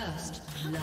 First love.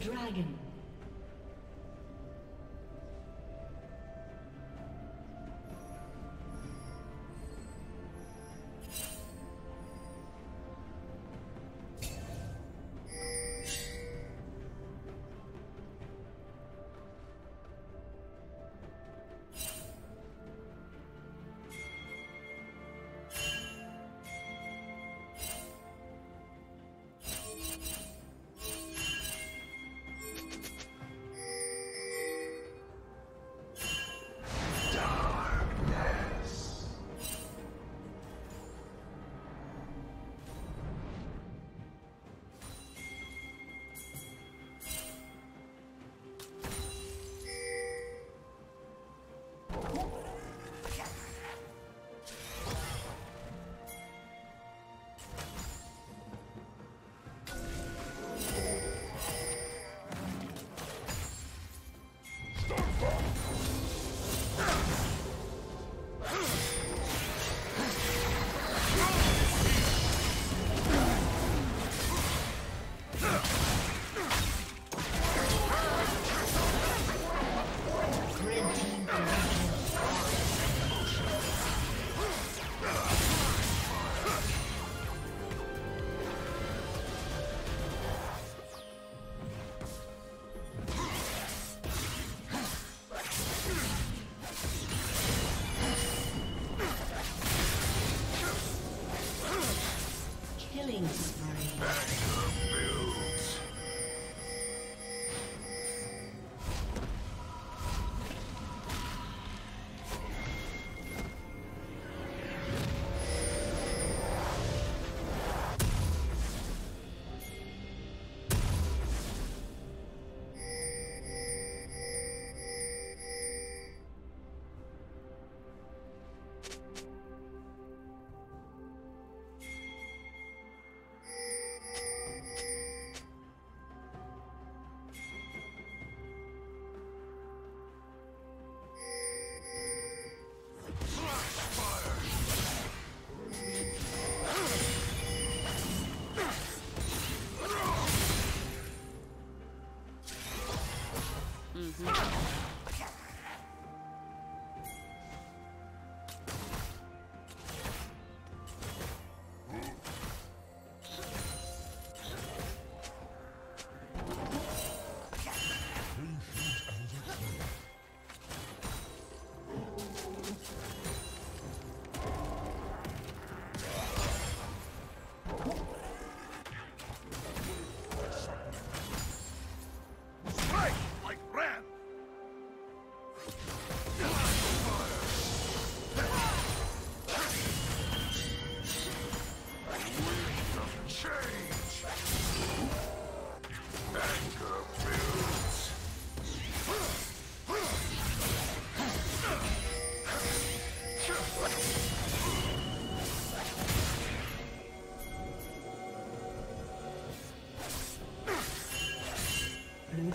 Dragon.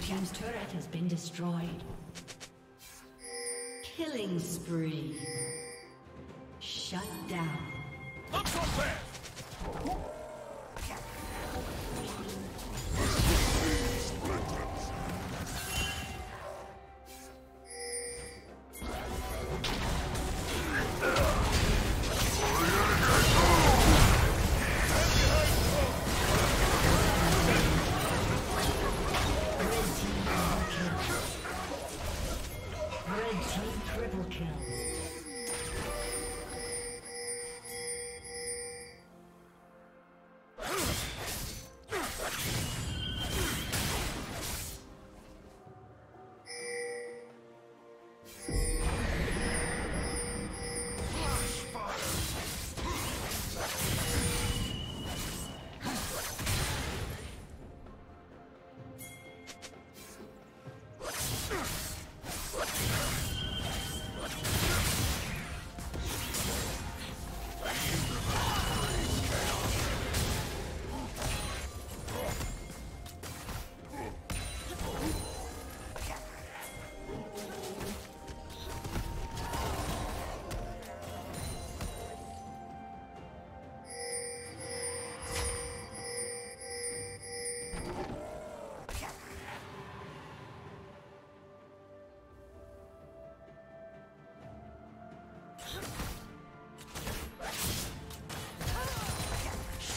team's turret has been destroyed. Killing spree. Shut down. Look for that!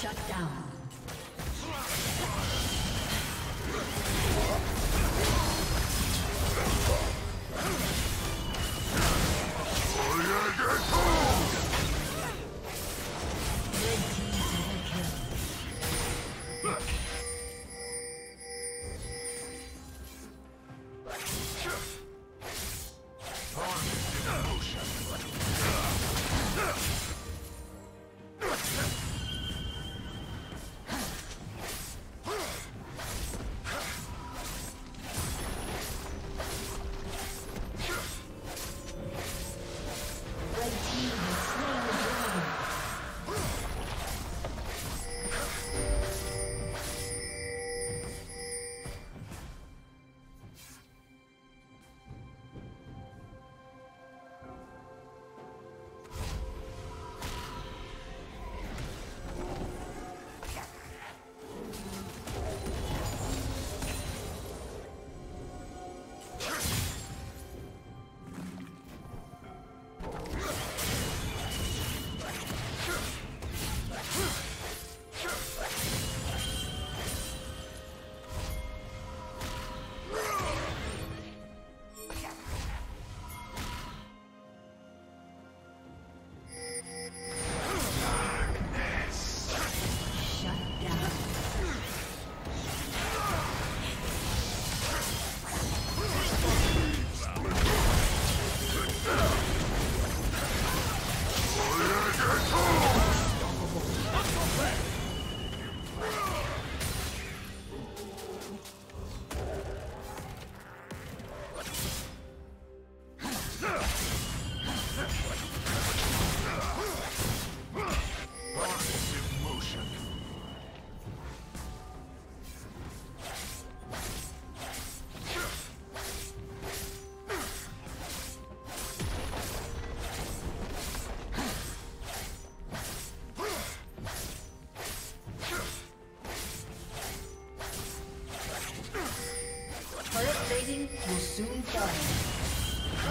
Shut down. Soon done.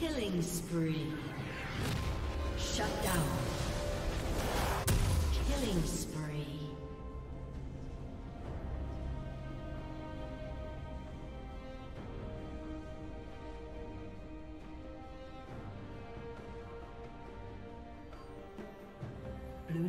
Killing spree. Shut down. Killing spree. Blue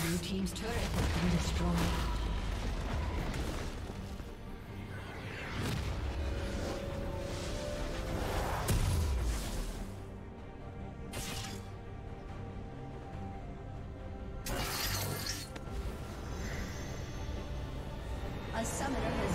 Blue team's turret has been destroyed. A summoner